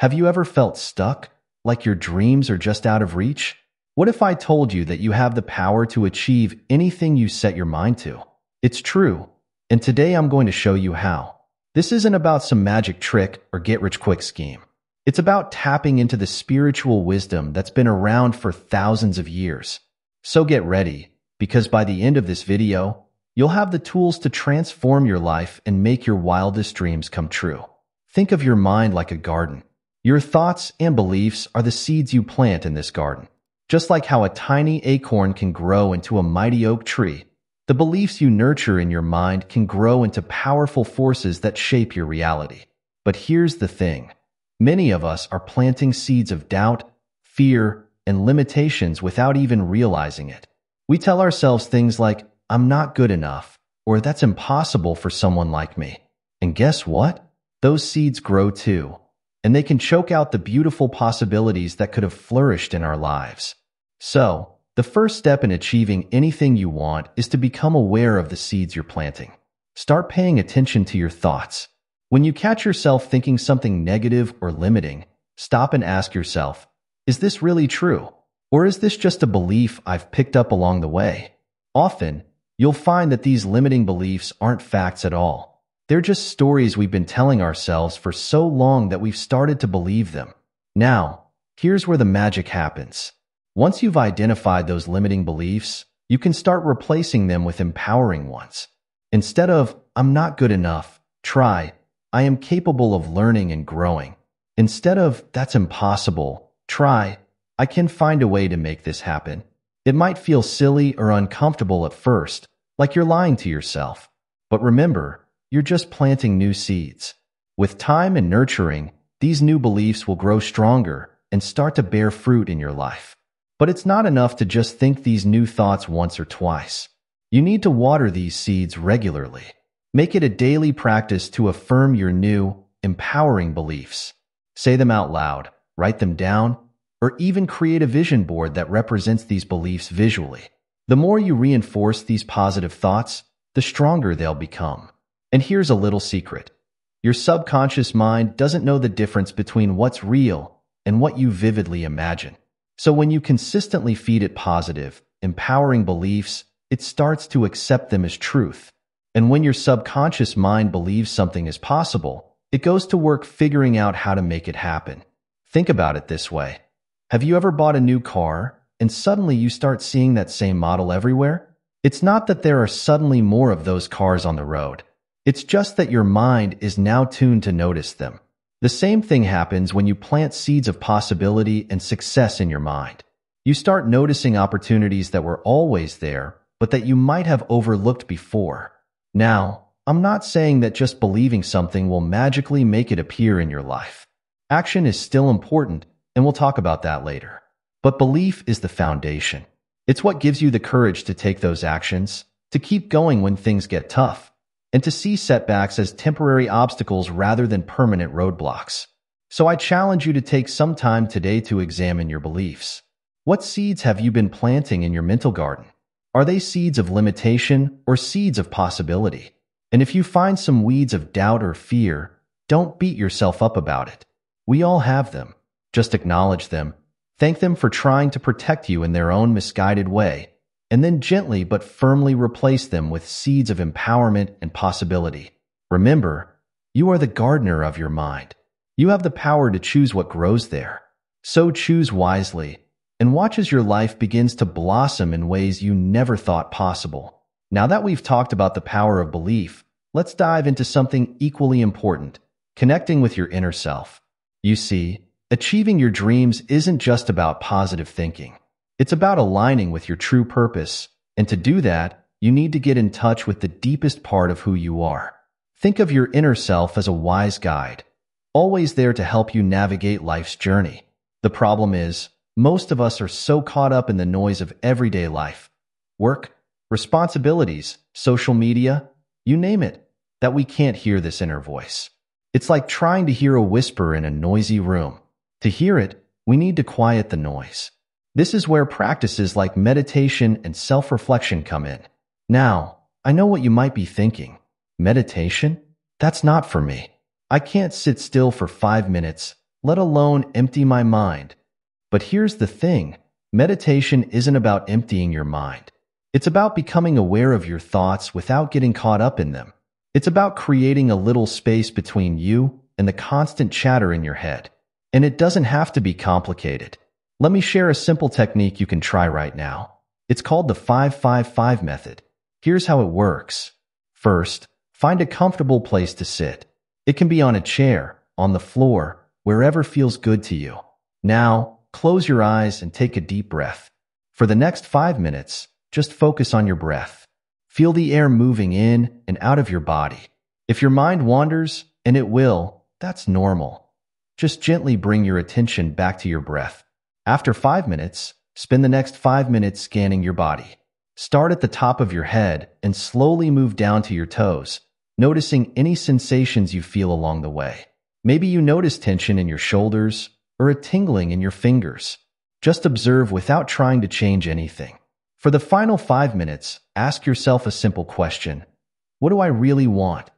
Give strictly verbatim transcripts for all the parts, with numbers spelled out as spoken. Have you ever felt stuck? Like your dreams are just out of reach? What if I told you that you have the power to achieve anything you set your mind to? It's true, and today I'm going to show you how. This isn't about some magic trick or get-rich-quick scheme. It's about tapping into the spiritual wisdom that's been around for thousands of years. So get ready, because by the end of this video, you'll have the tools to transform your life and make your wildest dreams come true. Think of your mind like a garden. Your thoughts and beliefs are the seeds you plant in this garden. Just like how a tiny acorn can grow into a mighty oak tree, the beliefs you nurture in your mind can grow into powerful forces that shape your reality. But here's the thing. Many of us are planting seeds of doubt, fear, and limitations without even realizing it. We tell ourselves things like, "I'm not good enough," or "that's impossible for someone like me." And guess what? Those seeds grow too, and they can choke out the beautiful possibilities that could have flourished in our lives. So, the first step in achieving anything you want is to become aware of the seeds you're planting. Start paying attention to your thoughts. When you catch yourself thinking something negative or limiting, stop and ask yourself, is this really true? Or is this just a belief I've picked up along the way? Often, you'll find that these limiting beliefs aren't facts at all. They're just stories we've been telling ourselves for so long that we've started to believe them. Now, here's where the magic happens. Once you've identified those limiting beliefs, you can start replacing them with empowering ones. Instead of, "I'm not good enough," try, "I am capable of learning and growing." Instead of, "That's impossible," try, "I can find a way to make this happen." It might feel silly or uncomfortable at first, like you're lying to yourself. But remember, you're just planting new seeds. With time and nurturing, these new beliefs will grow stronger and start to bear fruit in your life. But it's not enough to just think these new thoughts once or twice. You need to water these seeds regularly. Make it a daily practice to affirm your new, empowering beliefs. Say them out loud, write them down, or even create a vision board that represents these beliefs visually. The more you reinforce these positive thoughts, the stronger they'll become. And here's a little secret. Your subconscious mind doesn't know the difference between what's real and what you vividly imagine. So when you consistently feed it positive, empowering beliefs, it starts to accept them as truth. And when your subconscious mind believes something is possible, it goes to work figuring out how to make it happen. Think about it this way. Have you ever bought a new car, and suddenly you start seeing that same model everywhere? It's not that there are suddenly more of those cars on the road. It's just that your mind is now tuned to notice them. The same thing happens when you plant seeds of possibility and success in your mind. You start noticing opportunities that were always there, but that you might have overlooked before. Now, I'm not saying that just believing something will magically make it appear in your life. Action is still important, and we'll talk about that later. But belief is the foundation. It's what gives you the courage to take those actions, to keep going when things get tough, and to see setbacks as temporary obstacles rather than permanent roadblocks. So I challenge you to take some time today to examine your beliefs. What seeds have you been planting in your mental garden? Are they seeds of limitation or seeds of possibility? And if you find some weeds of doubt or fear, don't beat yourself up about it. We all have them. Just acknowledge them, thank them for trying to protect you in their own misguided way, and then gently but firmly replace them with seeds of empowerment and possibility. Remember, you are the gardener of your mind. You have the power to choose what grows there. So choose wisely, and watch as your life begins to blossom in ways you never thought possible. Now that we've talked about the power of belief, let's dive into something equally important, connecting with your inner self. You see, achieving your dreams isn't just about positive thinking. It's about aligning with your true purpose, and to do that, you need to get in touch with the deepest part of who you are. Think of your inner self as a wise guide, always there to help you navigate life's journey. The problem is, most of us are so caught up in the noise of everyday life, work, responsibilities, social media, you name it, that we can't hear this inner voice. It's like trying to hear a whisper in a noisy room. To hear it, we need to quiet the noise. This is where practices like meditation and self-reflection come in. Now, I know what you might be thinking. Meditation? That's not for me. I can't sit still for five minutes, let alone empty my mind. But here's the thing, meditation isn't about emptying your mind. It's about becoming aware of your thoughts without getting caught up in them. It's about creating a little space between you and the constant chatter in your head. And it doesn't have to be complicated. Let me share a simple technique you can try right now. It's called the five five five method. Here's how it works. First, find a comfortable place to sit. It can be on a chair, on the floor, wherever feels good to you. Now, close your eyes and take a deep breath. For the next five minutes, just focus on your breath. Feel the air moving in and out of your body. If your mind wanders, and it will, that's normal. Just gently bring your attention back to your breath. After five minutes, spend the next five minutes scanning your body. Start at the top of your head and slowly move down to your toes, noticing any sensations you feel along the way. Maybe you notice tension in your shoulders or a tingling in your fingers. Just observe without trying to change anything. For the final five minutes, ask yourself a simple question. What do I really want?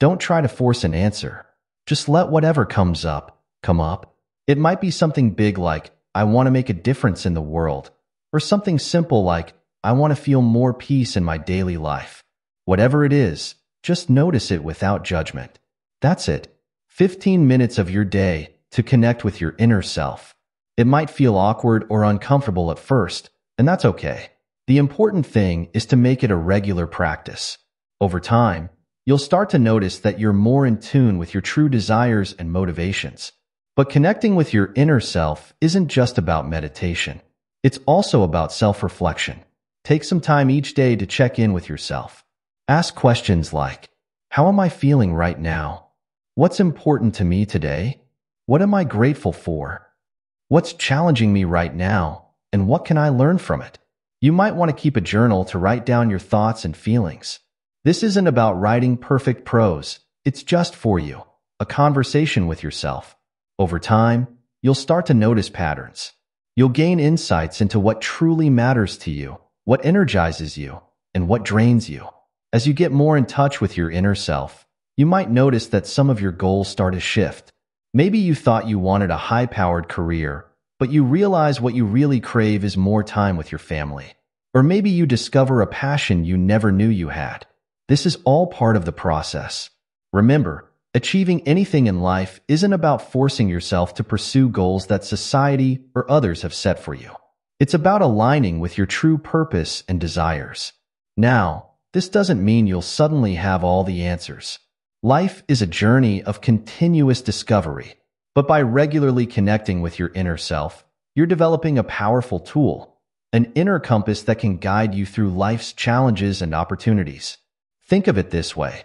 Don't try to force an answer. Just let whatever comes up, come up. It might be something big like, I want to make a difference in the world, or something simple like, I want to feel more peace in my daily life. Whatever it is, just notice it without judgment. That's it. fifteen minutes of your day to connect with your inner self. It might feel awkward or uncomfortable at first, and that's okay. The important thing is to make it a regular practice. Over time, you'll start to notice that you're more in tune with your true desires and motivations. But connecting with your inner self isn't just about meditation. It's also about self-reflection. Take some time each day to check in with yourself. Ask questions like, how am I feeling right now? What's important to me today? What am I grateful for? What's challenging me right now, and what can I learn from it? You might want to keep a journal to write down your thoughts and feelings. This isn't about writing perfect prose, it's just for you, a conversation with yourself. Over time, you'll start to notice patterns. You'll gain insights into what truly matters to you, what energizes you, and what drains you. As you get more in touch with your inner self, you might notice that some of your goals start to shift. Maybe you thought you wanted a high-powered career, but you realize what you really crave is more time with your family. Or maybe you discover a passion you never knew you had. This is all part of the process. Remember, achieving anything in life isn't about forcing yourself to pursue goals that society or others have set for you. It's about aligning with your true purpose and desires. Now, this doesn't mean you'll suddenly have all the answers. Life is a journey of continuous discovery, but by regularly connecting with your inner self, you're developing a powerful tool, an inner compass that can guide you through life's challenges and opportunities. Think of it this way.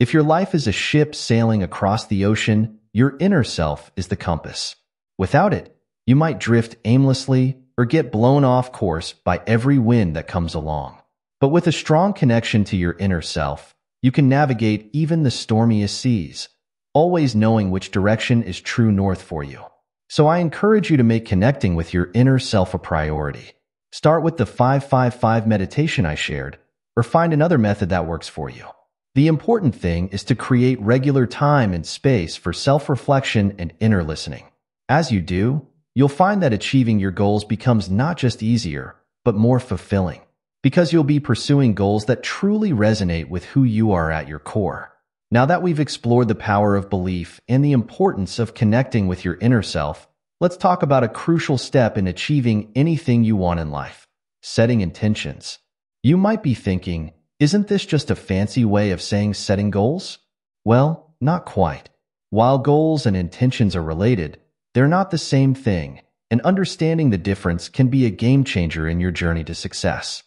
If your life is a ship sailing across the ocean, your inner self is the compass. Without it, you might drift aimlessly or get blown off course by every wind that comes along. But with a strong connection to your inner self, you can navigate even the stormiest seas, always knowing which direction is true north for you. So I encourage you to make connecting with your inner self a priority. Start with the five five five meditation I shared, or find another method that works for you. The important thing is to create regular time and space for self-reflection and inner listening. As you do, you'll find that achieving your goals becomes not just easier, but more fulfilling, because you'll be pursuing goals that truly resonate with who you are at your core. Now that we've explored the power of belief and the importance of connecting with your inner self, let's talk about a crucial step in achieving anything you want in life: setting intentions. You might be thinking, isn't this just a fancy way of saying setting goals? Well, not quite. While goals and intentions are related, they're not the same thing, and understanding the difference can be a game changer in your journey to success.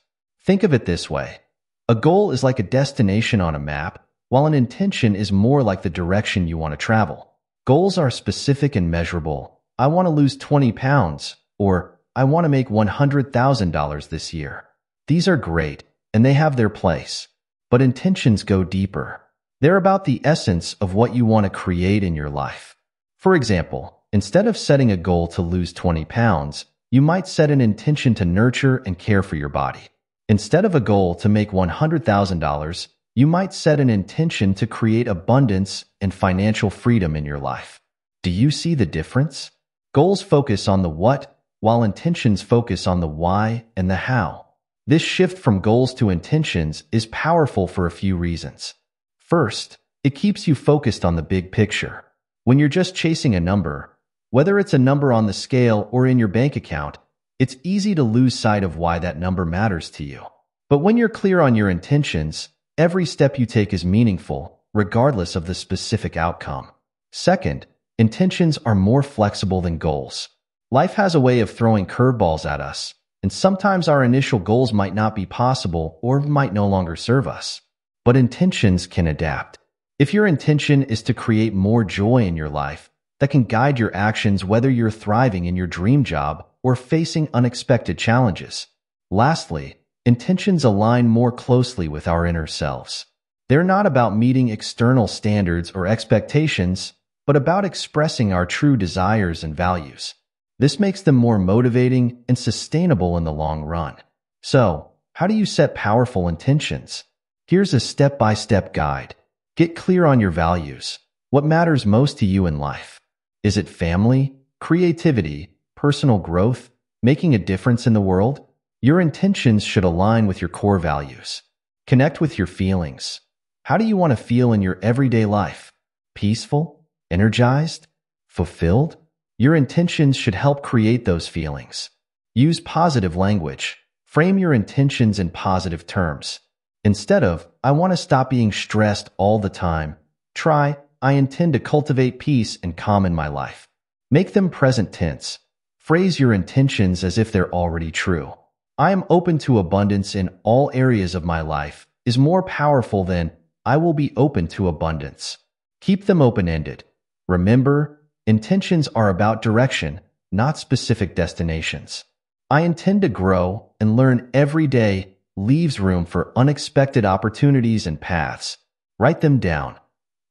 Think of it this way. A goal is like a destination on a map, while an intention is more like the direction you want to travel. Goals are specific and measurable. I want to lose twenty pounds, or I want to make one hundred thousand dollars this year. These are great, and they have their place. But intentions go deeper. They're about the essence of what you want to create in your life. For example, instead of setting a goal to lose twenty pounds, you might set an intention to nurture and care for your body. Instead of a goal to make one hundred thousand dollars, you might set an intention to create abundance and financial freedom in your life. Do you see the difference? Goals focus on the what, while intentions focus on the why and the how. This shift from goals to intentions is powerful for a few reasons. First, it keeps you focused on the big picture. When you're just chasing a number, whether it's a number on the scale or in your bank account, it's easy to lose sight of why that number matters to you. But when you're clear on your intentions, every step you take is meaningful, regardless of the specific outcome. Second, intentions are more flexible than goals. Life has a way of throwing curveballs at us, and sometimes our initial goals might not be possible or might no longer serve us. But intentions can adapt. If your intention is to create more joy in your life, that can guide your actions whether you're thriving in your dream job or facing unexpected challenges. Lastly, intentions align more closely with our inner selves. They're not about meeting external standards or expectations, but about expressing our true desires and values. This makes them more motivating and sustainable in the long run. So, how do you set powerful intentions? Here's a step-by-step guide. Get clear on your values. What matters most to you in life? Is it family, creativity, personal growth, making a difference in the world? Your intentions should align with your core values. Connect with your feelings. How do you want to feel in your everyday life? Peaceful? Energized? Fulfilled? Your intentions should help create those feelings. Use positive language. Frame your intentions in positive terms. Instead of, I want to stop being stressed all the time, try, I intend to cultivate peace and calm in my life. Make them present tense. Phrase your intentions as if they're already true. I am open to abundance in all areas of my life is more powerful than I will be open to abundance. Keep them open-ended. Remember, intentions are about direction, not specific destinations. I intend to grow and learn every day leaves room for unexpected opportunities and paths. Write them down.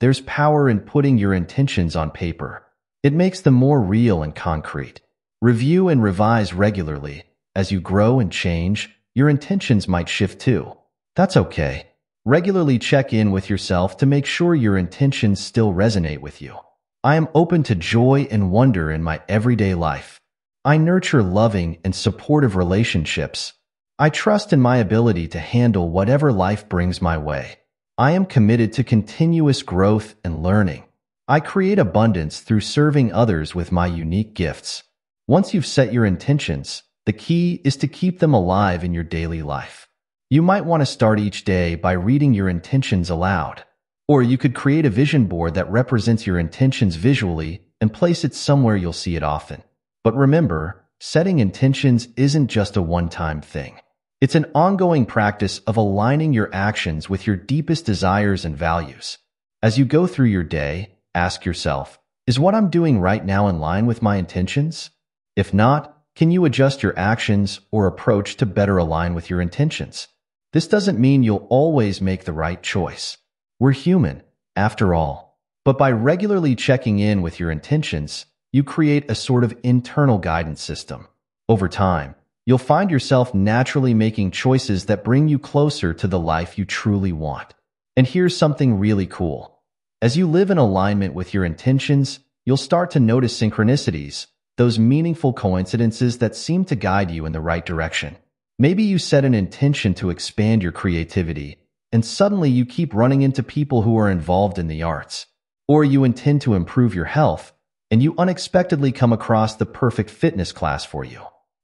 There's power in putting your intentions on paper. It makes them more real and concrete. Review and revise regularly. As you grow and change, your intentions might shift too. That's okay. Regularly check in with yourself to make sure your intentions still resonate with you. I am open to joy and wonder in my everyday life. I nurture loving and supportive relationships. I trust in my ability to handle whatever life brings my way. I am committed to continuous growth and learning. I create abundance through serving others with my unique gifts. Once you've set your intentions, the key is to keep them alive in your daily life. You might want to start each day by reading your intentions aloud. Or you could create a vision board that represents your intentions visually and place it somewhere you'll see it often. But remember, setting intentions isn't just a one-time thing. It's an ongoing practice of aligning your actions with your deepest desires and values. As you go through your day, ask yourself, is what I'm doing right now in line with my intentions? If not, can you adjust your actions or approach to better align with your intentions? This doesn't mean you'll always make the right choice. We're human, after all. But by regularly checking in with your intentions, you create a sort of internal guidance system. Over time, you'll find yourself naturally making choices that bring you closer to the life you truly want. And here's something really cool. As you live in alignment with your intentions, you'll start to notice synchronicities, those meaningful coincidences that seem to guide you in the right direction. Maybe you set an intention to expand your creativity, and suddenly you keep running into people who are involved in the arts. Or you intend to improve your health, and you unexpectedly come across the perfect fitness class for you.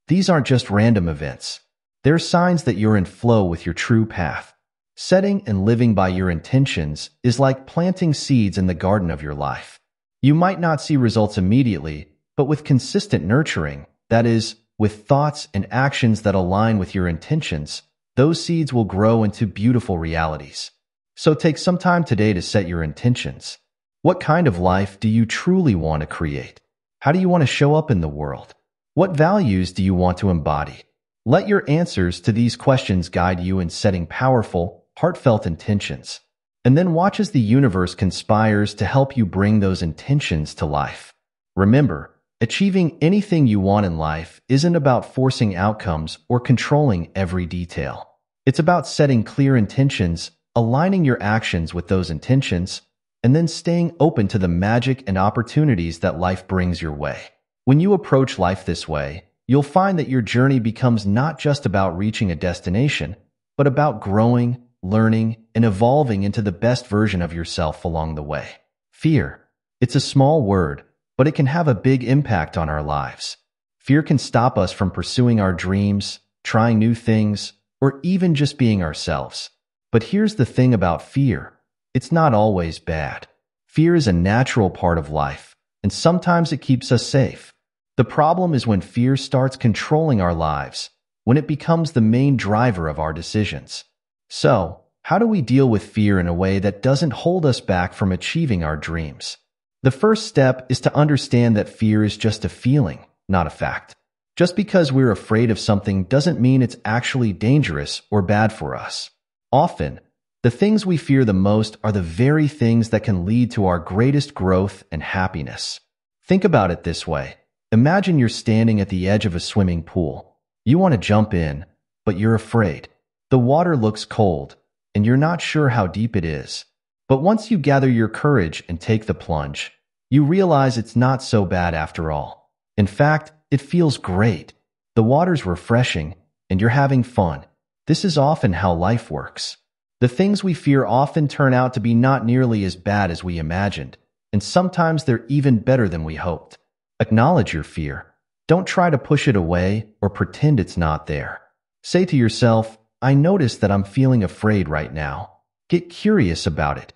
These aren't just random events. They're signs that you're in flow with your true path. Setting and living by your intentions is like planting seeds in the garden of your life. You might not see results immediately, but with consistent nurturing, that is, with thoughts and actions that align with your intentions, those seeds will grow into beautiful realities. So take some time today to set your intentions. What kind of life do you truly want to create? How do you want to show up in the world? What values do you want to embody? Let your answers to these questions guide you in setting powerful, heartfelt intentions. And then watch as the universe conspires to help you bring those intentions to life. Remember, achieving anything you want in life isn't about forcing outcomes or controlling every detail. It's about setting clear intentions, aligning your actions with those intentions, and then staying open to the magic and opportunities that life brings your way. When you approach life this way, you'll find that your journey becomes not just about reaching a destination, but about growing, learning, and evolving into the best version of yourself along the way. Fear. It's a small word, but it can have a big impact on our lives. Fear can stop us from pursuing our dreams, trying new things, or even just being ourselves. But here's the thing about fear. It's not always bad. Fear is a natural part of life, and sometimes it keeps us safe. The problem is when fear starts controlling our lives, when it becomes the main driver of our decisions. So, how do we deal with fear in a way that doesn't hold us back from achieving our dreams? The first step is to understand that fear is just a feeling, not a fact. Just because we're afraid of something doesn't mean it's actually dangerous or bad for us. Often, the things we fear the most are the very things that can lead to our greatest growth and happiness. Think about it this way. Imagine you're standing at the edge of a swimming pool. You want to jump in, but you're afraid. The water looks cold, and you're not sure how deep it is. But once you gather your courage and take the plunge, you realize it's not so bad after all. In fact, it feels great. The water's refreshing, and you're having fun. This is often how life works. The things we fear often turn out to be not nearly as bad as we imagined, and sometimes they're even better than we hoped. Acknowledge your fear. Don't try to push it away or pretend it's not there. Say to yourself, I notice that I'm feeling afraid right now. Get curious about it.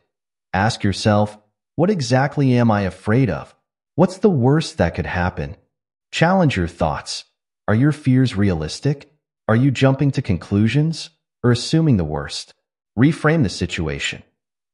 Ask yourself, what exactly am I afraid of? What's the worst that could happen? Challenge your thoughts. Are your fears realistic? Are you jumping to conclusions or assuming the worst? Reframe the situation.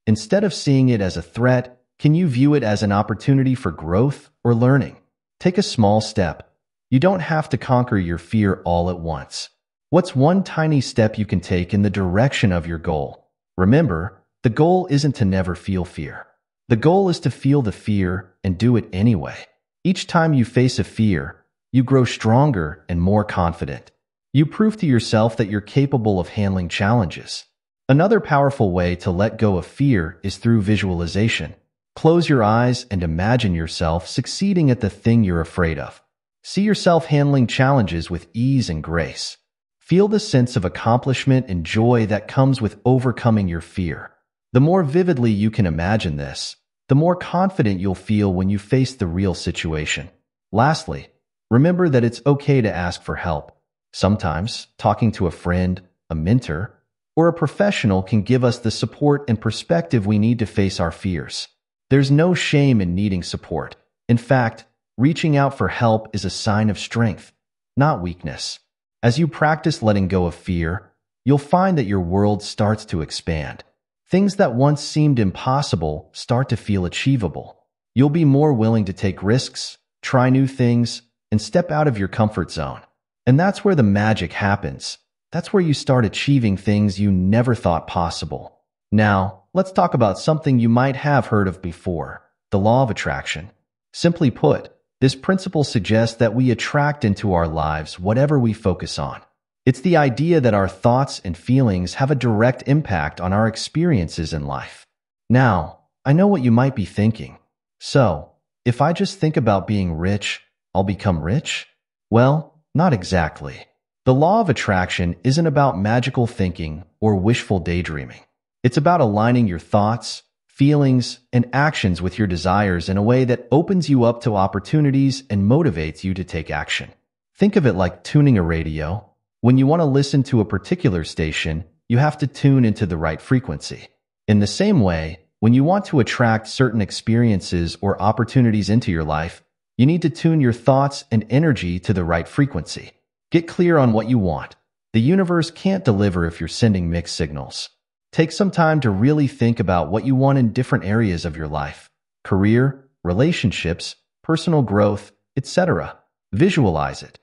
Instead of seeing it as a threat, can you view it as an opportunity for growth or learning? Take a small step. You don't have to conquer your fear all at once. What's one tiny step you can take in the direction of your goal? Remember, the goal isn't to never feel fear. The goal is to feel the fear and do it anyway. Each time you face a fear, you grow stronger and more confident. You prove to yourself that you're capable of handling challenges. Another powerful way to let go of fear is through visualization. Close your eyes and imagine yourself succeeding at the thing you're afraid of. See yourself handling challenges with ease and grace. Feel the sense of accomplishment and joy that comes with overcoming your fear. The more vividly you can imagine this, the more confident you'll feel when you face the real situation. Lastly, remember that it's okay to ask for help. Sometimes, talking to a friend, a mentor, or a professional can give us the support and perspective we need to face our fears. There's no shame in needing support. In fact, reaching out for help is a sign of strength, not weakness. As you practice letting go of fear, you'll find that your world starts to expand. Things that once seemed impossible start to feel achievable. You'll be more willing to take risks, try new things, and step out of your comfort zone. And that's where the magic happens. That's where you start achieving things you never thought possible. Now, let's talk about something you might have heard of before, the law of attraction. Simply put, this principle suggests that we attract into our lives whatever we focus on. It's the idea that our thoughts and feelings have a direct impact on our experiences in life. Now, I know what you might be thinking. So, if I just think about being rich, I'll become rich? Well, not exactly. The law of attraction isn't about magical thinking or wishful daydreaming. It's about aligning your thoughts, feelings, and actions with your desires in a way that opens you up to opportunities and motivates you to take action. Think of it like tuning a radio. When you want to listen to a particular station, you have to tune into the right frequency. In the same way, when you want to attract certain experiences or opportunities into your life, you need to tune your thoughts and energy to the right frequency. Get clear on what you want. The universe can't deliver if you're sending mixed signals. Take some time to really think about what you want in different areas of your life: career, relationships, personal growth, et cetera. Visualize it.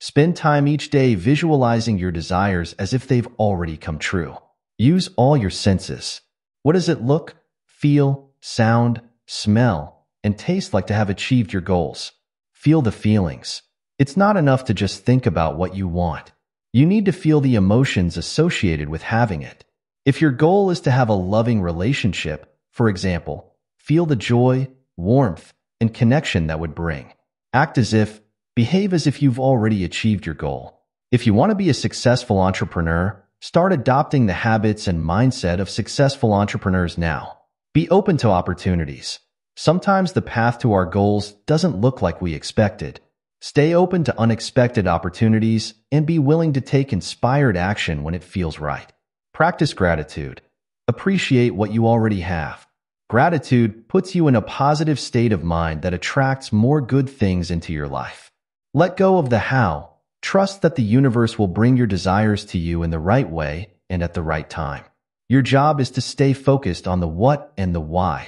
Spend time each day visualizing your desires as if they've already come true. Use all your senses. What does it look, feel, sound, smell, and taste like to have achieved your goals? Feel the feelings. It's not enough to just think about what you want. You need to feel the emotions associated with having it. If your goal is to have a loving relationship, for example, Feel the joy, warmth, and connection that would bring. Act as if, behave as if you've already achieved your goal. If you want to be a successful entrepreneur, start adopting the habits and mindset of successful entrepreneurs now. Be open to opportunities. Sometimes the path to our goals doesn't look like we expected. Stay open to unexpected opportunities and be willing to take inspired action when it feels right. Practice gratitude. Appreciate what you already have. Gratitude puts you in a positive state of mind that attracts more good things into your life. Let go of the how. Trust that the universe will bring your desires to you in the right way and at the right time. Your job is to stay focused on the what and the why.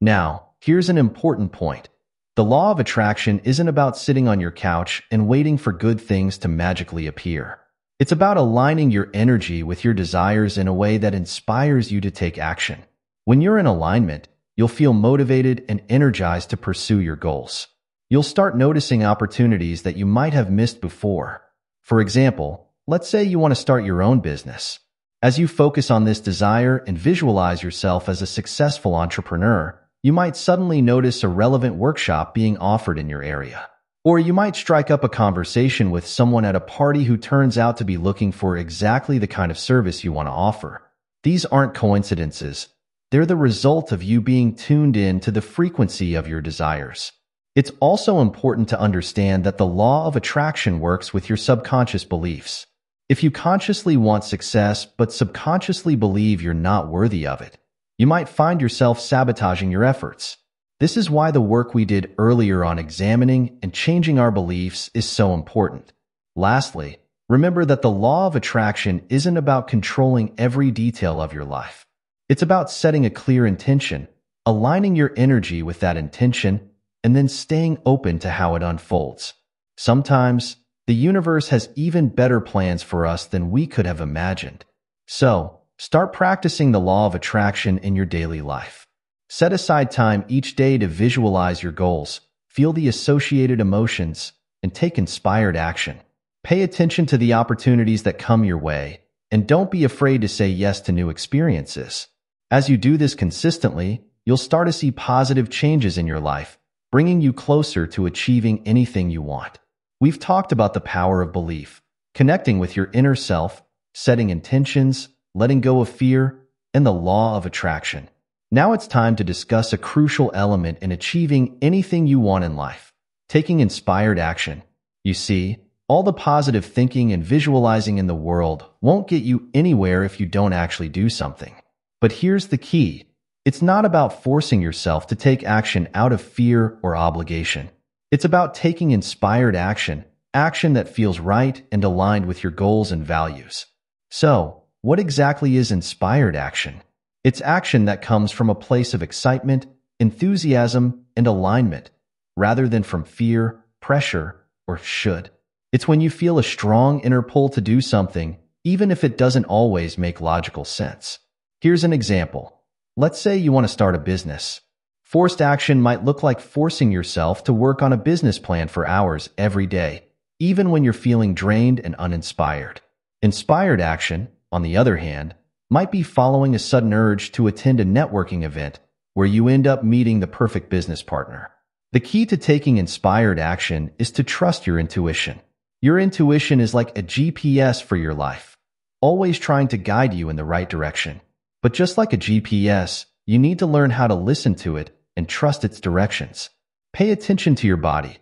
Now, here's an important point. The law of attraction isn't about sitting on your couch and waiting for good things to magically appear. It's about aligning your energy with your desires in a way that inspires you to take action. When you're in alignment, you'll feel motivated and energized to pursue your goals. You'll start noticing opportunities that you might have missed before. For example, let's say you want to start your own business. As you focus on this desire and visualize yourself as a successful entrepreneur, you might suddenly notice a relevant workshop being offered in your area. Or you might strike up a conversation with someone at a party who turns out to be looking for exactly the kind of service you want to offer. These aren't coincidences. They're the result of you being tuned in to the frequency of your desires. It's also important to understand that the law of attraction works with your subconscious beliefs. If you consciously want success but subconsciously believe you're not worthy of it, you might find yourself sabotaging your efforts. This is why the work we did earlier on examining and changing our beliefs is so important. Lastly, remember that the law of attraction isn't about controlling every detail of your life. It's about setting a clear intention, aligning your energy with that intention, and then staying open to how it unfolds. Sometimes, the universe has even better plans for us than we could have imagined. So, start practicing the law of attraction in your daily life. Set aside time each day to visualize your goals, feel the associated emotions, and take inspired action. Pay attention to the opportunities that come your way, and don't be afraid to say yes to new experiences. As you do this consistently, you'll start to see positive changes in your life, bringing you closer to achieving anything you want. We've talked about the power of belief, connecting with your inner self, setting intentions, letting go of fear, and the law of attraction. Now it's time to discuss a crucial element in achieving anything you want in life: taking inspired action. You see, all the positive thinking and visualizing in the world won't get you anywhere if you don't actually do something. But here's the key. It's not about forcing yourself to take action out of fear or obligation. It's about taking inspired action, action that feels right and aligned with your goals and values. So, what exactly is inspired action? It's action that comes from a place of excitement, enthusiasm, and alignment, rather than from fear, pressure, or should. It's when you feel a strong inner pull to do something, even if it doesn't always make logical sense. Here's an example. Let's say you want to start a business. Forced action might look like forcing yourself to work on a business plan for hours every day, even when you're feeling drained and uninspired. Inspired action, on the other hand, might be following a sudden urge to attend a networking event where you end up meeting the perfect business partner. The key to taking inspired action is to trust your intuition. Your intuition is like a G P S for your life, always trying to guide you in the right direction. But just like a G P S, you need to learn how to listen to it and trust its directions. Pay attention to your body.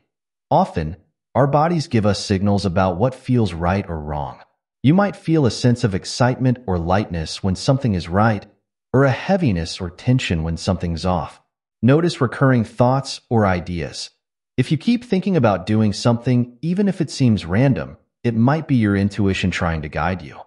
Often, our bodies give us signals about what feels right or wrong. You might feel a sense of excitement or lightness when something is right, or a heaviness or tension when something's off. Notice recurring thoughts or ideas. If you keep thinking about doing something, even if it seems random, it might be your intuition trying to guide you.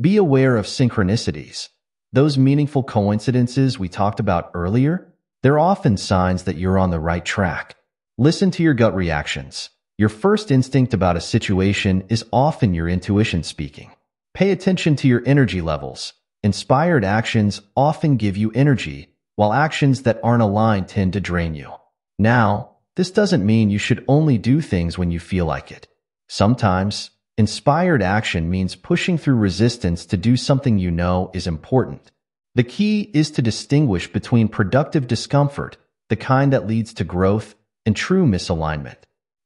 Be aware of synchronicities. Those meaningful coincidences we talked about earlier, they're often signs that you're on the right track. Listen to your gut reactions. Your first instinct about a situation is often your intuition speaking. Pay attention to your energy levels. Inspired actions often give you energy, while actions that aren't aligned tend to drain you. Now, this doesn't mean you should only do things when you feel like it. Sometimes, inspired action means pushing through resistance to do something you know is important. The key is to distinguish between productive discomfort the kind that leads to growth and true misalignment.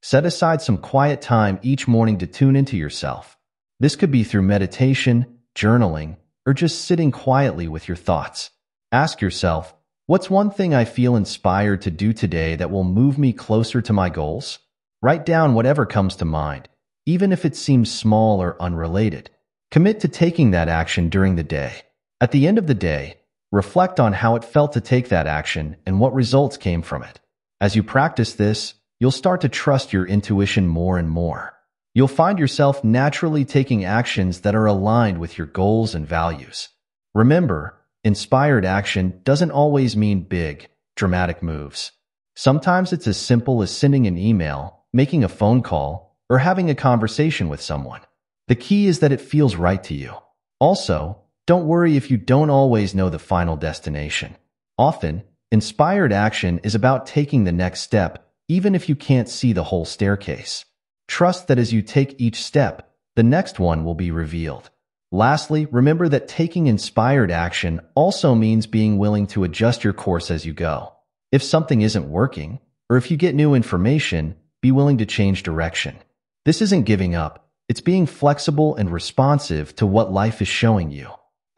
Set aside some quiet time each morning to tune into yourself. This could be through meditation, journaling, or just sitting quietly with your thoughts. Ask yourself, what's one thing I feel inspired to do today that will move me closer to my goals? Write down whatever comes to mind, even if it seems small or unrelated. Commit to taking that action during the day. At the end of the day, reflect on how it felt to take that action and what results came from it. As you practice this, you'll start to trust your intuition more and more. You'll find yourself naturally taking actions that are aligned with your goals and values. Remember, inspired action doesn't always mean big, dramatic moves. Sometimes it's as simple as sending an email, making a phone call, or having a conversation with someone. The key is that it feels right to you. Also, don't worry if you don't always know the final destination. Often, inspired action is about taking the next step, even if you can't see the whole staircase. Trust that as you take each step, the next one will be revealed. Lastly, remember that taking inspired action also means being willing to adjust your course as you go. If something isn't working, or if you get new information, be willing to change direction. This isn't giving up, it's being flexible and responsive to what life is showing you.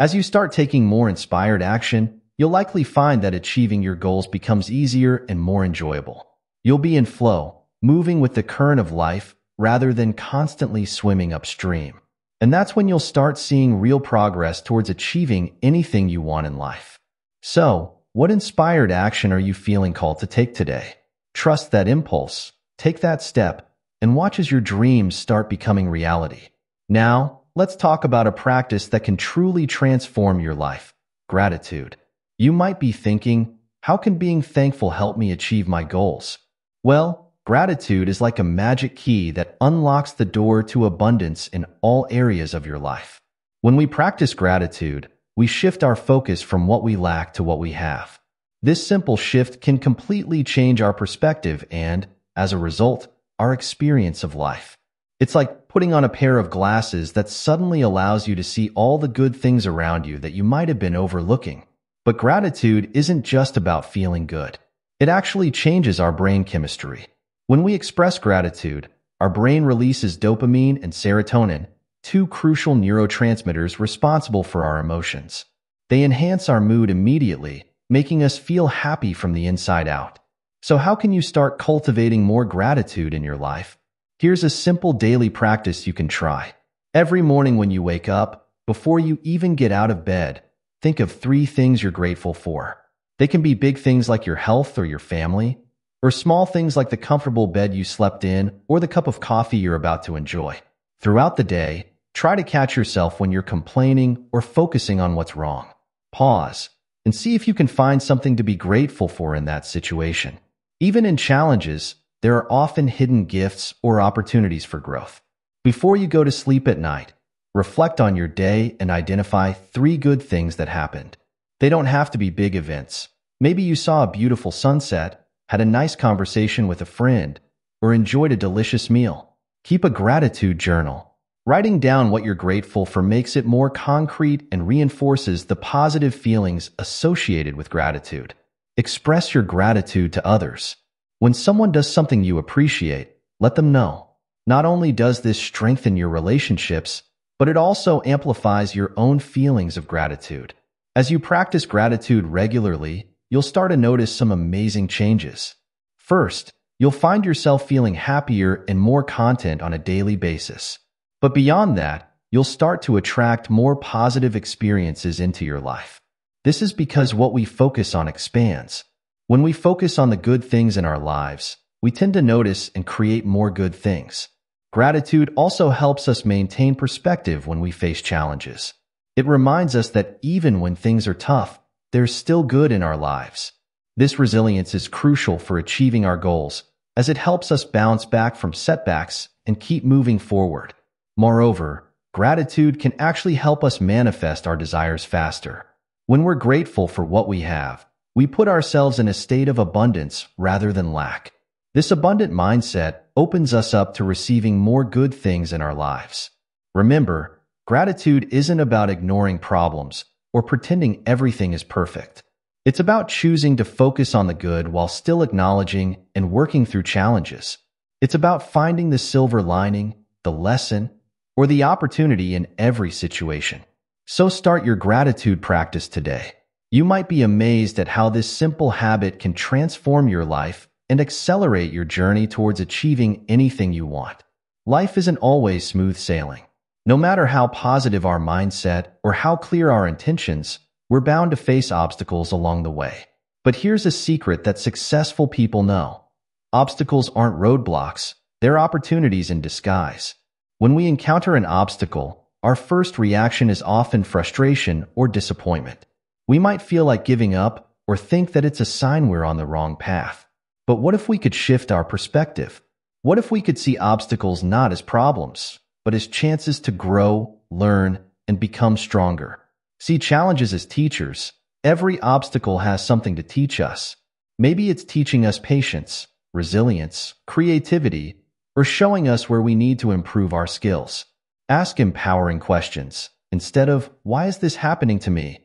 As you start taking more inspired action, you'll likely find that achieving your goals becomes easier and more enjoyable. You'll be in flow, moving with the current of life rather than constantly swimming upstream. And that's when you'll start seeing real progress towards achieving anything you want in life. So, what inspired action are you feeling called to take today? Trust that impulse, take that step, and watch as your dreams start becoming reality. Now, let's talk about a practice that can truly transform your life: gratitude. You might be thinking, how can being thankful help me achieve my goals? Well, gratitude is like a magic key that unlocks the door to abundance in all areas of your life. When we practice gratitude, we shift our focus from what we lack to what we have. This simple shift can completely change our perspective and, as a result, our experience of life. It's like putting on a pair of glasses that suddenly allows you to see all the good things around you that you might have been overlooking. But gratitude isn't just about feeling good. It actually changes our brain chemistry. When we express gratitude, our brain releases dopamine and serotonin, two crucial neurotransmitters responsible for our emotions. They enhance our mood immediately, making us feel happy from the inside out. So how can you start cultivating more gratitude in your life? Here's a simple daily practice you can try. Every morning when you wake up, before you even get out of bed, think of three things you're grateful for. They can be big things like your health or your family, or small things like the comfortable bed you slept in or the cup of coffee you're about to enjoy. Throughout the day, try to catch yourself when you're complaining or focusing on what's wrong. Pause and see if you can find something to be grateful for in that situation. Even in challenges, there are often hidden gifts or opportunities for growth. Before you go to sleep at night, reflect on your day and identify three good things that happened. They don't have to be big events. Maybe you saw a beautiful sunset, had a nice conversation with a friend, or enjoyed a delicious meal. Keep a gratitude journal. Writing down what you're grateful for makes it more concrete and reinforces the positive feelings associated with gratitude. Express your gratitude to others. When someone does something you appreciate, let them know. Not only does this strengthen your relationships, but it also amplifies your own feelings of gratitude. As you practice gratitude regularly, you'll start to notice some amazing changes. First, you'll find yourself feeling happier and more content on a daily basis. But beyond that, you'll start to attract more positive experiences into your life. This is because what we focus on expands. When we focus on the good things in our lives, we tend to notice and create more good things. Gratitude also helps us maintain perspective when we face challenges. It reminds us that even when things are tough, there's still good in our lives. This resilience is crucial for achieving our goals, as it helps us bounce back from setbacks and keep moving forward. Moreover, gratitude can actually help us manifest our desires faster. When we're grateful for what we have, we put ourselves in a state of abundance rather than lack. This abundant mindset opens us up to receiving more good things in our lives. Remember, gratitude isn't about ignoring problems or pretending everything is perfect. It's about choosing to focus on the good while still acknowledging and working through challenges. It's about finding the silver lining, the lesson, or the opportunity in every situation. So start your gratitude practice today. You might be amazed at how this simple habit can transform your life and accelerate your journey towards achieving anything you want. Life isn't always smooth sailing. No matter how positive our mindset or how clear our intentions, we're bound to face obstacles along the way. But here's a secret that successful people know. Obstacles aren't roadblocks, they're opportunities in disguise. When we encounter an obstacle, our first reaction is often frustration or disappointment. We might feel like giving up or think that it's a sign we're on the wrong path. But what if we could shift our perspective? What if we could see obstacles not as problems, but as chances to grow, learn, and become stronger? See challenges as teachers. Every obstacle has something to teach us. Maybe it's teaching us patience, resilience, creativity, or showing us where we need to improve our skills. Ask empowering questions. Instead of, "Why is this happening to me?"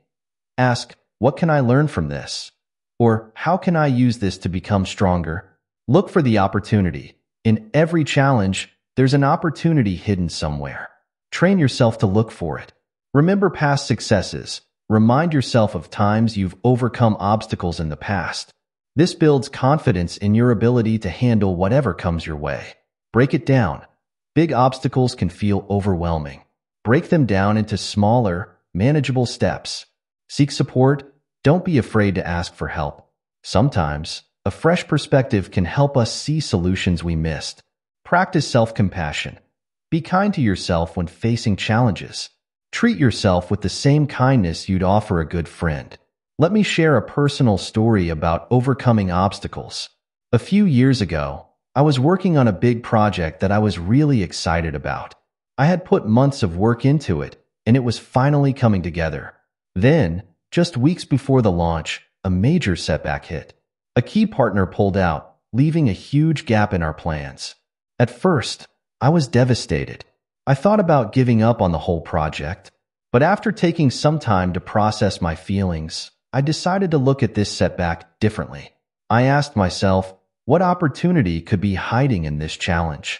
Ask, "What can I learn from this?" Or, "How can I use this to become stronger?" Look for the opportunity. In every challenge, there's an opportunity hidden somewhere. Train yourself to look for it. Remember past successes. Remind yourself of times you've overcome obstacles in the past. This builds confidence in your ability to handle whatever comes your way. Break it down. Big obstacles can feel overwhelming. Break them down into smaller, manageable steps. Seek support. Don't be afraid to ask for help. Sometimes, a fresh perspective can help us see solutions we missed. Practice self-compassion. Be kind to yourself when facing challenges. Treat yourself with the same kindness you'd offer a good friend. Let me share a personal story about overcoming obstacles. A few years ago, I was working on a big project that I was really excited about. I had put months of work into it, and it was finally coming together. Then, just weeks before the launch, a major setback hit. A key partner pulled out, leaving a huge gap in our plans. At first, I was devastated. I thought about giving up on the whole project, but after taking some time to process my feelings, I decided to look at this setback differently. I asked myself, what opportunity could be hiding in this challenge?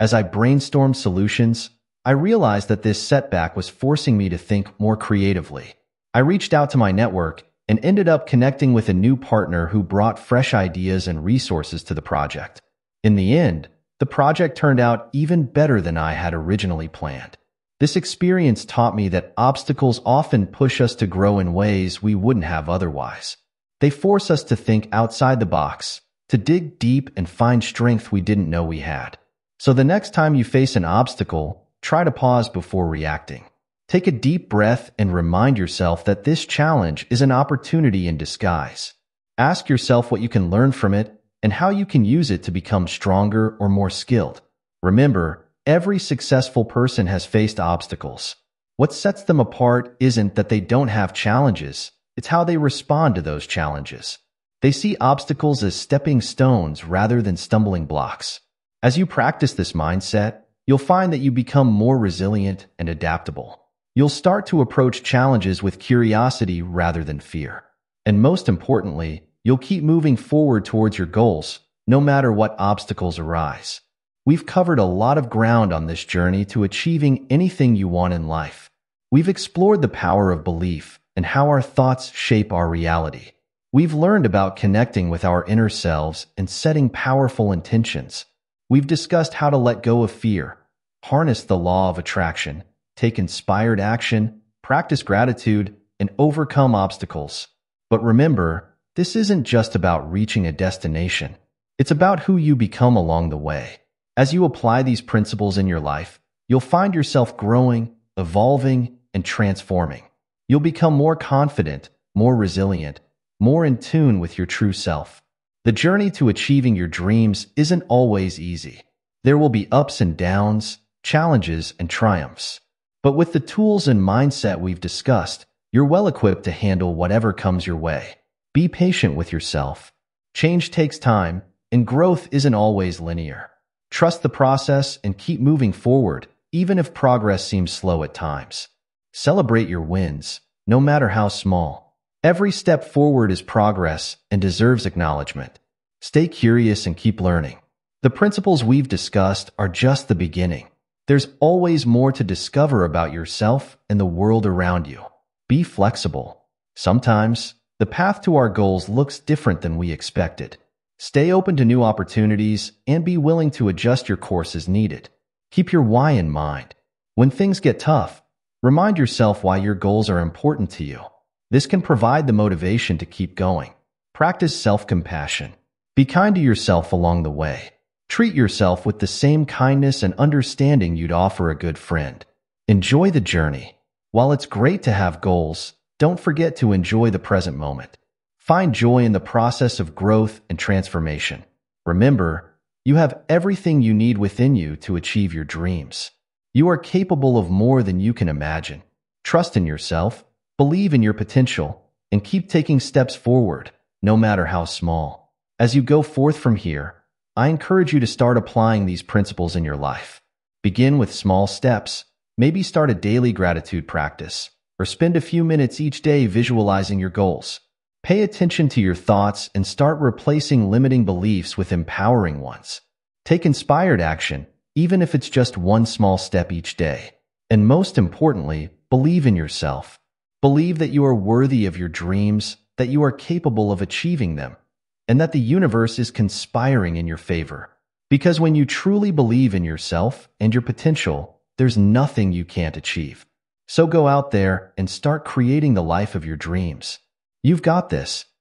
As I brainstormed solutions, I realized that this setback was forcing me to think more creatively. I reached out to my network and ended up connecting with a new partner who brought fresh ideas and resources to the project. In the end, the project turned out even better than I had originally planned. This experience taught me that obstacles often push us to grow in ways we wouldn't have otherwise. They force us to think outside the box, to dig deep and find strength we didn't know we had. So the next time you face an obstacle, try to pause before reacting. Take a deep breath and remind yourself that this challenge is an opportunity in disguise. Ask yourself what you can learn from it and how you can use it to become stronger or more skilled. Remember, every successful person has faced obstacles. What sets them apart isn't that they don't have challenges, it's how they respond to those challenges. They see obstacles as stepping stones rather than stumbling blocks. As you practice this mindset, you'll find that you become more resilient and adaptable. You'll start to approach challenges with curiosity rather than fear. And most importantly, you'll keep moving forward towards your goals, no matter what obstacles arise. We've covered a lot of ground on this journey to achieving anything you want in life. We've explored the power of belief and how our thoughts shape our reality. We've learned about connecting with our inner selves and setting powerful intentions. We've discussed how to let go of fear, harness the law of attraction, take inspired action, practice gratitude, and overcome obstacles. But remember, this isn't just about reaching a destination. It's about who you become along the way. As you apply these principles in your life, you'll find yourself growing, evolving, and transforming. You'll become more confident, more resilient, more in tune with your true self. The journey to achieving your dreams isn't always easy. There will be ups and downs, challenges, and triumphs. But with the tools and mindset we've discussed, you're well equipped to handle whatever comes your way. Be patient with yourself. Change takes time, and growth isn't always linear. Trust the process and keep moving forward, even if progress seems slow at times. Celebrate your wins, no matter how small. Every step forward is progress and deserves acknowledgement. Stay curious and keep learning. The principles we've discussed are just the beginning. There's always more to discover about yourself and the world around you. Be flexible. Sometimes, the path to our goals looks different than we expected. Stay open to new opportunities and be willing to adjust your course as needed. Keep your why in mind. When things get tough, remind yourself why your goals are important to you. This can provide the motivation to keep going. Practice self-compassion. Be kind to yourself along the way. Treat yourself with the same kindness and understanding you'd offer a good friend. Enjoy the journey. While it's great to have goals, don't forget to enjoy the present moment. Find joy in the process of growth and transformation. Remember, you have everything you need within you to achieve your dreams. You are capable of more than you can imagine. Trust in yourself. Believe in your potential and keep taking steps forward, no matter how small. As you go forth from here, I encourage you to start applying these principles in your life. Begin with small steps. Maybe start a daily gratitude practice, or spend a few minutes each day visualizing your goals. Pay attention to your thoughts and start replacing limiting beliefs with empowering ones. Take inspired action, even if it's just one small step each day. And most importantly, believe in yourself. Believe that you are worthy of your dreams, that you are capable of achieving them, and that the universe is conspiring in your favor. Because when you truly believe in yourself and your potential, there's nothing you can't achieve. So go out there and start creating the life of your dreams. You've got this.